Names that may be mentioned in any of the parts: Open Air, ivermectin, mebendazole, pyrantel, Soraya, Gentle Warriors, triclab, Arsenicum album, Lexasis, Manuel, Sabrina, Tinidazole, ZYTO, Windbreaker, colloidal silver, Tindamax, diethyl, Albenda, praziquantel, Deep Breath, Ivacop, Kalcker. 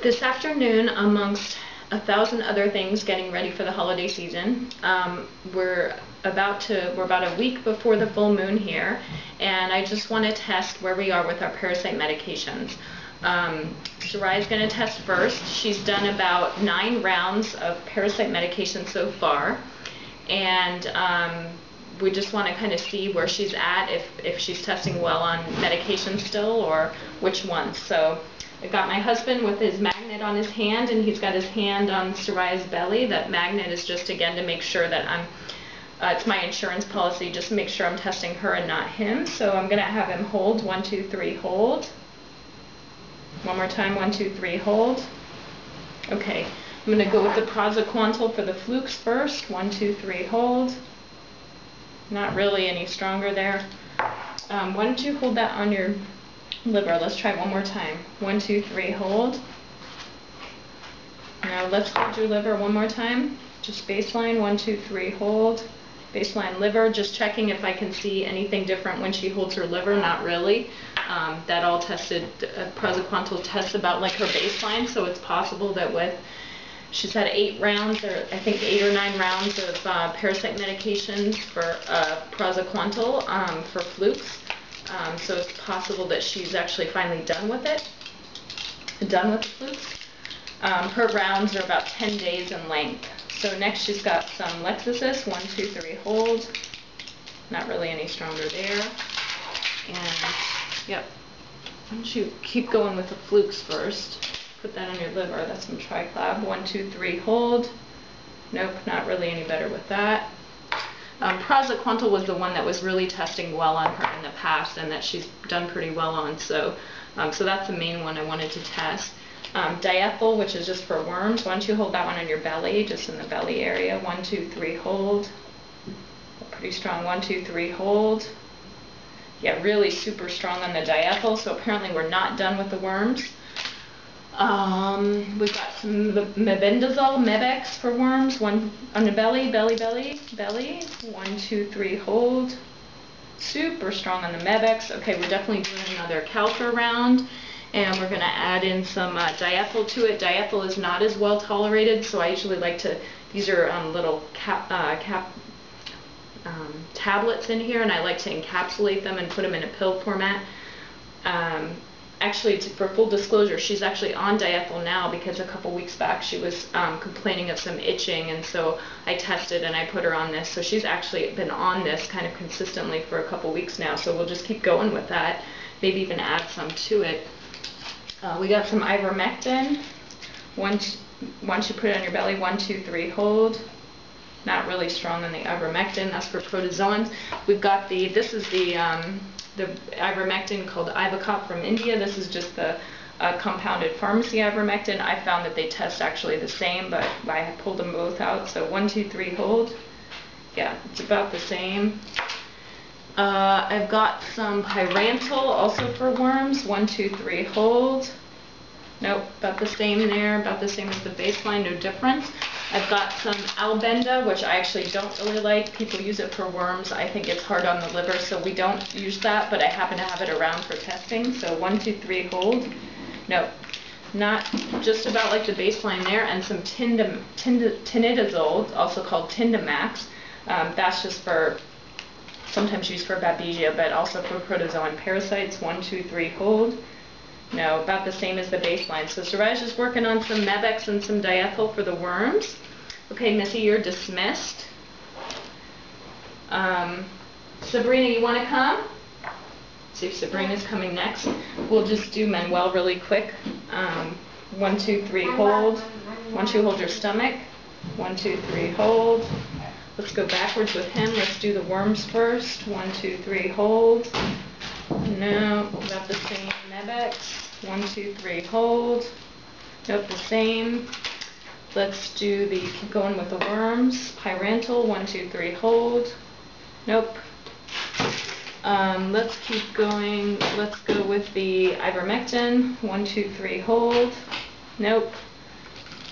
This afternoon, amongst a thousand other things, getting ready for the holiday season, we're about a week before the full moon here, and I just want to test where we are with our parasite medications. Soraya's going to test first. She's done about 9 rounds of parasite medication so far, and we just want to kind of see where she's at, if she's testing well on medication still or which ones. So I've got my husband with his magnet on his hand, and he's got his hand on Soraya's belly. That magnet is just, again, to make sure that I'm, it's my insurance policy, just to make sure I'm testing her and not him. So I'm going to have him hold, 1, 2, 3, hold. One more time, 1, 2, 3, hold. Okay, I'm going to go with the praziquantel for the flukes first, 1, 2, 3, hold. Not really any stronger there. Why don't you hold that on your liver? Let's try it one more time. 1, 2, 3, hold. Now let's hold your liver one more time. Just baseline, 1, 2, 3, hold. Baseline liver, just checking if I can see anything different when she holds her liver. Not really. That all tested, praziquantel tests about like her baseline, so it's possible that with, she's had 8 rounds, or I think 8 or 9 rounds of parasite medications for praziquantel for flukes. So it's possible that she's actually finally done with it, done with the flukes. Her rounds are about 10 days in length. So next she's got some Lexasis, 1, 2, 3, hold. Not really any stronger there. And, yep, why don't you keep going with the flukes first. Put that on your liver, that's some triclab. 1, 2, 3, hold. Nope, not really any better with that. Praziquantel was the one that was really testing well on her in the past and that she's done pretty well on, so that's the main one I wanted to test. Diethyl, which is just for worms, why don't you hold that one on your belly, just in the belly area, 1, 2, 3, hold. Pretty strong, 1, 2, 3, hold. Yeah, really super strong on the diethyl, so apparently we're not done with the worms. We've got some mebendazole, mebex for worms, one on the belly, belly, 1, 2, 3, hold. Super strong on the mebex. Okay, we're definitely doing another Kalcker round. And we're going to add in some diethyl to it. Diethyl is not as well tolerated, so I usually like to, these are little tablets in here, and I like to encapsulate them and put them in a pill format. Actually, for full disclosure, she's actually on diethyl now because a couple weeks back she was complaining of some itching, and so I tested and I put her on this. So she's actually been on this kind of consistently for a couple weeks now, so we'll just keep going with that, maybe even add some to it. We got some ivermectin. Once you put it on your belly, 1, 2, 3, hold. Not really strong on the ivermectin. That's for protozoans. We've got the, this is the ivermectin called Ivacop from India. This is just the compounded pharmacy ivermectin. I found that they test actually the same, but I pulled them both out. So 1, 2, 3, hold. Yeah, it's about the same. I've got some pyrantel also for worms, 1, 2, 3, hold. Nope, about the same there, about the same as the baseline, no difference. I've got some Albenda, which I actually don't really like. People use it for worms. I think it's hard on the liver, so we don't use that, but I happen to have it around for testing. So 1, 2, 3, hold. Nope, not just about like the baseline there. And some Tinidazole, also called Tindamax. That's just for, sometimes used for babesia, but also for protozoan parasites. 1, 2, 3, hold. No, about the same as the baseline. So Soraj is working on some mebex and some diethyl for the worms. Okay, Missy, you're dismissed. Sabrina, you want to come? Let's see if Sabrina's coming next. We'll just do Manuel really quick. 1, 2, 3, hold. Once you hold your stomach. 1, 2, 3, hold. Let's go backwards with him. Let's do the worms first. 1, 2, 3, hold. No, about the same. Mebex. 1, 2, 3, hold. Nope, the same. Let's do the, keep going with the worms. Pyrantel. 1, 2, 3, hold. Nope. Let's keep going. Let's go with the ivermectin. 1, 2, 3, hold. Nope.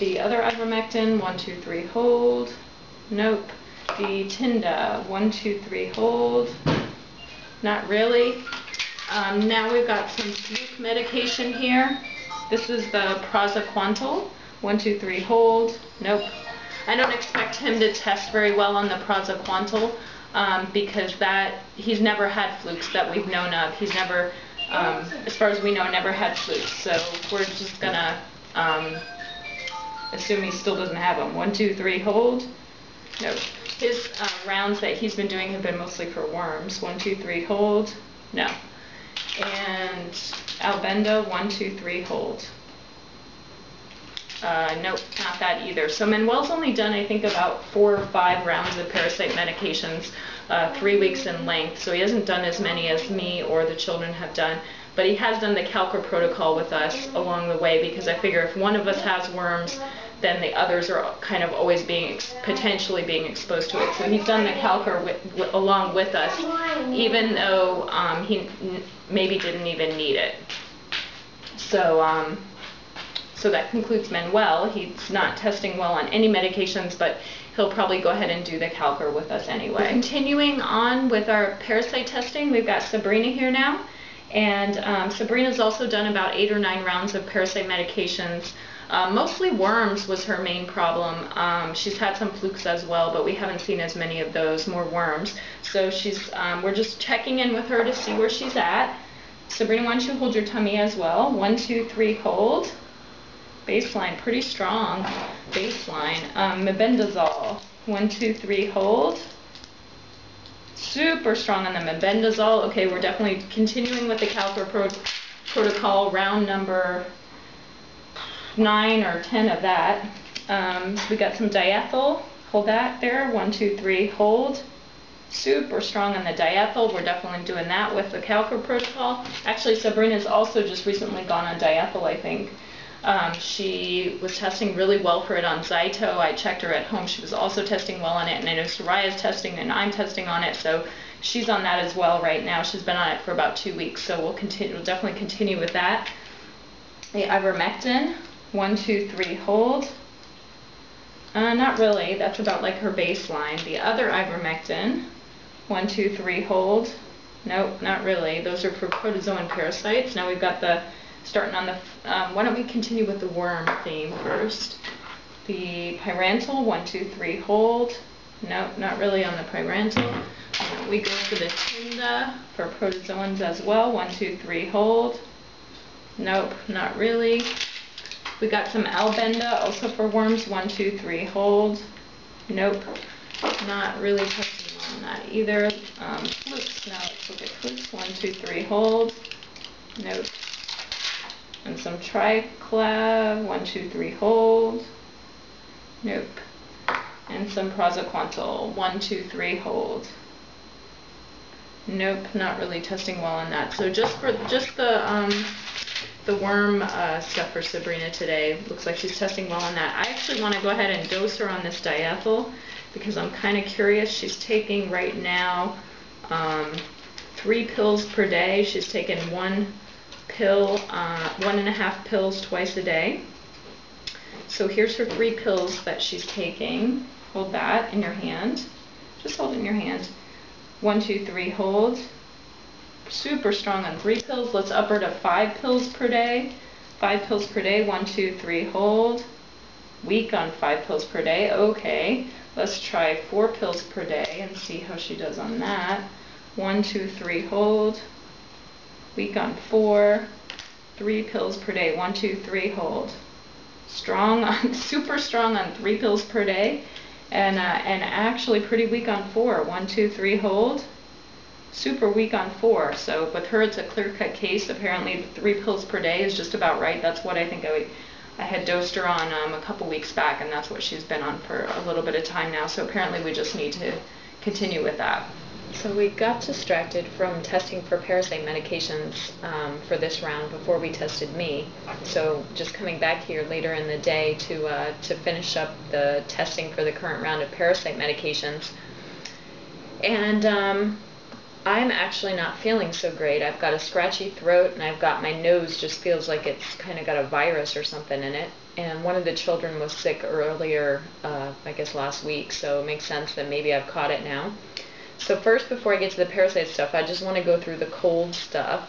The other ivermectin. 1, 2, 3, hold. Nope. The Tinda, 1, 2, 3, hold. Not really. Now we've got some fluke medication here. This is the praziquantel. 1, 2, 3, hold. Nope. I don't expect him to test very well on the praziquantel because he's never had flukes that we've known of. He's never, as far as we know, never had flukes. So we're just going to assume he still doesn't have them. 1, 2, 3, hold. Nope. His rounds that he's been doing have been mostly for worms. 1, 2, 3, hold. No. And Albenda, 1, 2, 3, hold. Nope, not that either. So Manuel's only done, I think, about 4 or 5 rounds of parasite medications, 3 weeks in length. So he hasn't done as many as me or the children have done. But he has done the Kalcker protocol with us along the way because I figure if one of us has worms, then the others are kind of always potentially being exposed to it. So he's done the Kalcker along with us, even though he maybe didn't even need it. So, so that concludes Manuel. He's not testing well on any medications, but he'll probably go ahead and do the Kalcker with us anyway. Continuing on with our parasite testing, we've got Sabrina here now. And Sabrina's also done about 8 or 9 rounds of parasite medications. Mostly worms was her main problem. She's had some flukes as well, but we haven't seen as many of those, more worms. So she's, we're just checking in with her to see where she's at. Sabrina, why don't you hold your tummy as well? 1, 2, 3, hold. Baseline, pretty strong baseline. Mebendazole, 1, 2, 3, hold. Super strong on the mebendazole. Okay, we're definitely continuing with the Kalcker protocol, round number 9 or 10 of that. We got some diethyl. Hold that there. 1, 2, 3, hold. Super strong on the diethyl. We're definitely doing that with the Kalcker protocol. Actually, Sabrina's also just recently gone on diethyl, I think. She was testing really well for it on ZYTO. I checked her at home. She was also testing well on it, and I know Soraya's testing and I'm testing on it, so she's on that as well right now. She's been on it for about 2 weeks, so we'll definitely continue with that. The ivermectin. 1, 2, 3, hold. Not really. That's about like her baseline. The other ivermectin. 1, 2, 3, hold. Nope, not really. Those are for protozoan parasites. Now we've got the starting on the. Why don't we continue with the worm theme first? The pyrantel. 1, 2, 3, hold. Nope, not really on the pyrantel. We go for the Tinda for protozoans as well. 1, 2, 3, hold. Nope, not really. We got some Albenda, also for worms. 1, 2, 3, hold. Nope. Not really testing on that either. Flukes. Now let's look at flukes. 1, 2, 3, hold. Nope. And some triclab. 1, 2, 3, hold. Nope. And some praziquantel. 1, 2, 3, hold. Nope. Not really testing well on that. So just the worm stuff for Sabrina today. Looks like she's testing well on that. I actually want to go ahead and dose her on this diethyl because I'm kind of curious. She's taking right now 3 pills per day. She's taken 1.5 pills twice a day. So here's her 3 pills that she's taking. Hold that in your hand. Just hold it in your hand. 1, 2, 3, hold. Super strong on 3 pills. Let's up her to 5 pills per day. 5 pills per day. 1, 2, 3, hold. Weak on 5 pills per day. Okay. Let's try 4 pills per day and see how she does on that. 1, 2, 3, hold. Weak on 4. 3 pills per day. 1, 2, 3, hold. Strong on, super strong on 3 pills per day, and actually pretty weak on 4. 1, 2, 3, hold. Super weak on 4, so with her it's a clear-cut case. Apparently 3 pills per day is just about right. That's what I think I had dosed her on a couple weeks back, and that's what she's been on for a little bit of time now, so apparently we just need to continue with that. So we got distracted from testing for parasite medications for this round before we tested me, so just coming back here later in the day to finish up the testing for the current round of parasite medications. And I'm actually not feeling so great. I've got a scratchy throat, and I've got my nose just feels like it's kind of got a virus or something in it. And one of the children was sick earlier, I guess last week, so it makes sense that maybe I've caught it now. So first, before I get to the parasite stuff, I just want to go through the cold stuff.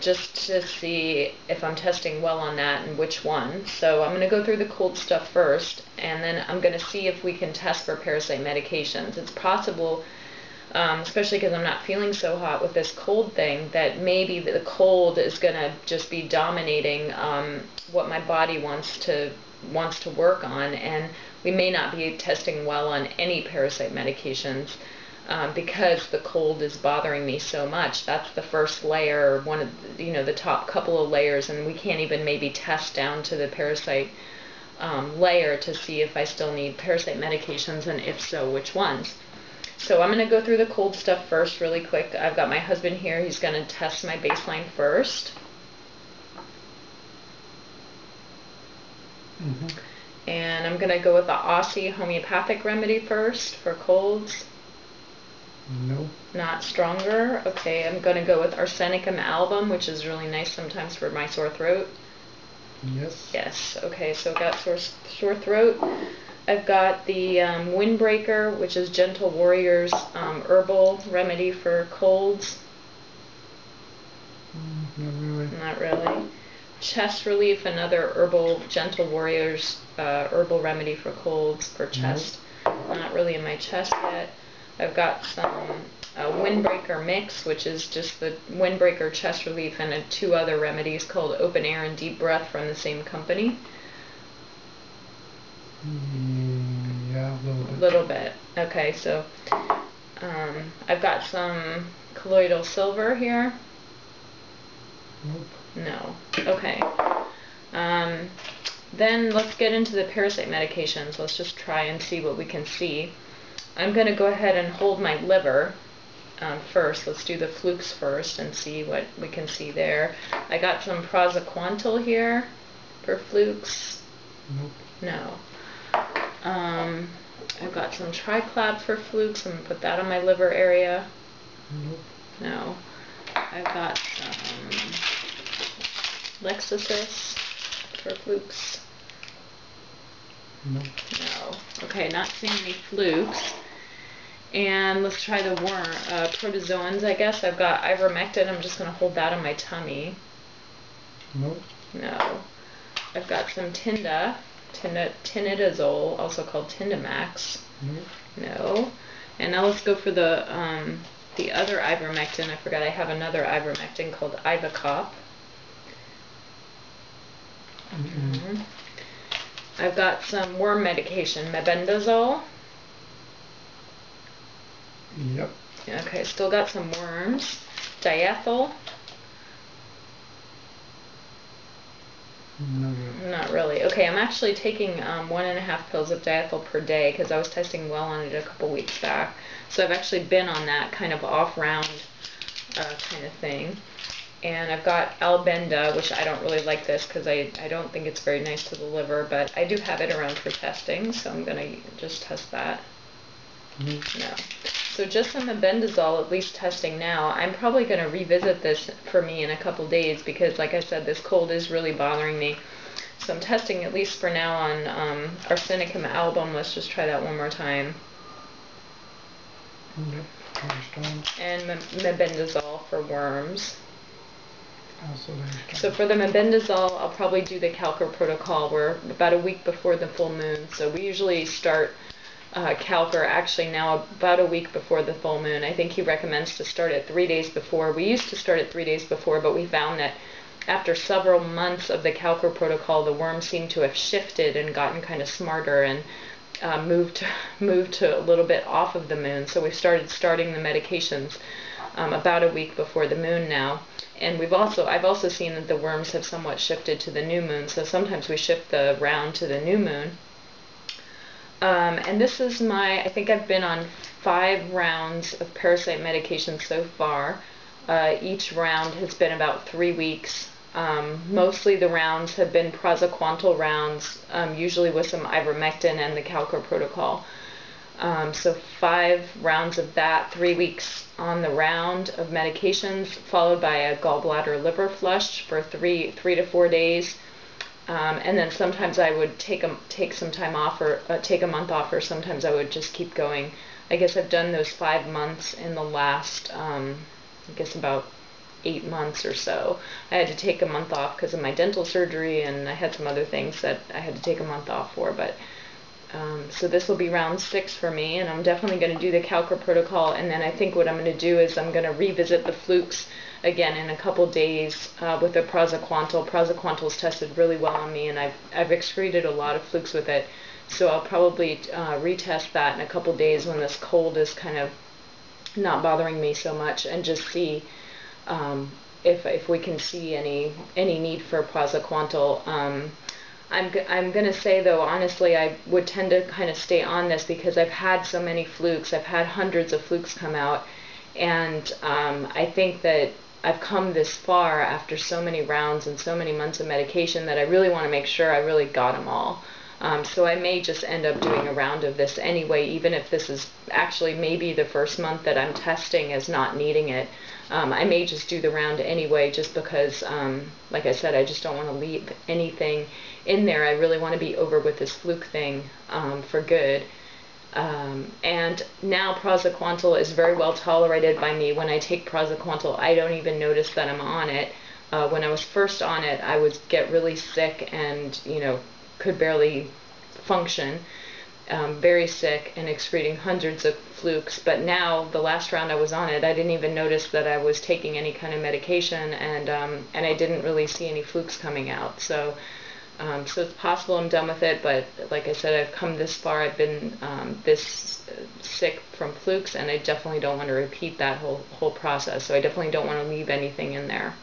just to see if I'm testing well on that and which one. So I'm going to go through the cold stuff first, and then I'm going to see if we can test for parasite medications. It's possible, especially because I'm not feeling so hot with this cold thing, that maybe the cold is going to just be dominating what my body wants to work on, and we may not be testing well on any parasite medications because the cold is bothering me so much. That's the first layer, one of the, the top couple of layers, and we can't even maybe test down to the parasite layer to see if I still need parasite medications, and if so, which ones. So I'm going to go through the cold stuff first really quick. I've got my husband here. He's going to test my baseline first. And I'm going to go with the Aussie homeopathic remedy first for colds. No. Not stronger. Okay, I'm going to go with Arsenicum album, which is really nice sometimes for my sore throat. Yes. Yes. Okay, so I've got sore throat. I've got the Windbreaker, which is Gentle Warriors herbal remedy for colds. Not really. Not really. Chest relief, another herbal Gentle Warriors herbal remedy for colds for chest. No. Not really in my chest yet. I've got some Windbreaker mix, which is just the Windbreaker chest relief and two other remedies called Open Air and Deep Breath from the same company. Yeah, a little bit. A little bit. Okay, so I've got some colloidal silver here. Nope. No. Okay. Then let's get into the parasite medications. Let's just try and see what we can see. I'm going to go ahead and hold my liver first. Let's do the flukes first and see what we can see there. I got some praziquantel here for flukes. Nope. No. I've got some triclab for flukes. I'm going to put that on my liver area. Nope. No. I've got some Lexasis for flukes. Nope. No. Okay, not seeing any flukes. And let's try the worm, protozoans, I guess. I've got ivermectin. I'm just going to hold that on my tummy. Nope. No. I've got some Tinidazole, also called Tindamax. Nope. No. And now let's go for the other ivermectin. I forgot I have another ivermectin called Ivacop. Mm-hmm. I've got some worm medication, mebendazole. Yep. Okay, still got some worms. Diethyl. No, no. Not really. Okay, I'm actually taking 1.5 pills of diethyl per day because I was testing well on it a couple weeks back. So I've actually been on that kind of off-round kind of thing. And I've got Albenda, which I don't really like this because I don't think it's very nice to the liver, but I do have it around for testing, so I'm going to just test that. Mm-hmm. No. So just on the mebendazole, at least testing now, I'm probably going to revisit this for me in a couple days because, like I said, this cold is really bothering me. So I'm testing at least for now on Arsenicum album. Let's just try that one more time. Yep, understand. And mebendazole for worms. So for the mebendazole, I'll probably do the Kalcker protocol. We're about a week before the full moon, so we usually start Kalcker actually now about a week before the full moon. I think he recommends to start it 3 days before. We used to start it 3 days before, but we found that after several months of the Kalcker protocol, the worms seem to have shifted and gotten kind of smarter and moved to a little bit off of the moon. So we starting the medications about a week before the moon now. And I've also seen that the worms have somewhat shifted to the new moon, so sometimes we shift the round to the new moon. And this is I think I've been on 5 rounds of parasite medication so far. Each round has been about 3 weeks. Mostly the rounds have been praziquantel rounds, usually with some ivermectin and the Kalcker protocol. So 5 rounds of that, 3 weeks on the round of medications, followed by a gallbladder liver flush for three to 4 days. And then sometimes I would take some time off or take a month off, or sometimes I would just keep going. I guess I've done those 5 months in the last, I guess about 8 months or so. I had to take a month off because of my dental surgery, and I had some other things that I had to take a month off for, but so this will be round 6 for me, and I'm definitely going to do the Kalcker protocol, and then I think what I'm going to do is I'm going to revisit the flukes again in a couple days with a praziquantel. Praziquantel's tested really well on me, and I've excreted a lot of flukes with it, so I'll probably retest that in a couple days when this cold is kind of not bothering me so much, and just see if we can see any need for praziquantel. I'm going to say, though, honestly, I would tend to kind of stay on this because I've had so many flukes. I've had hundreds of flukes come out, and I think that I've come this far after so many rounds and so many months of medication that I really want to make sure I really got them all. So I may just end up doing a round of this anyway, even if this is actually maybe the first month that I'm testing as not needing it. I may just do the round anyway, just because, like I said, I just don't want to leave anything in there. I really want to be over with this fluke thing for good. And now praziquantel is very well tolerated by me. When I take praziquantel, I don't even notice that I'm on it. When I was first on it, I would get really sick and, you know, could barely function, very sick and excreting hundreds of flukes. But now, the last round I was on it, I didn't even notice that I was taking any kind of medication, and I didn't really see any flukes coming out. So, so it's possible I'm done with it, but like I said, I've come this far. I've been this sick from flukes, and I definitely don't want to repeat that whole process, so I definitely don't want to leave anything in there.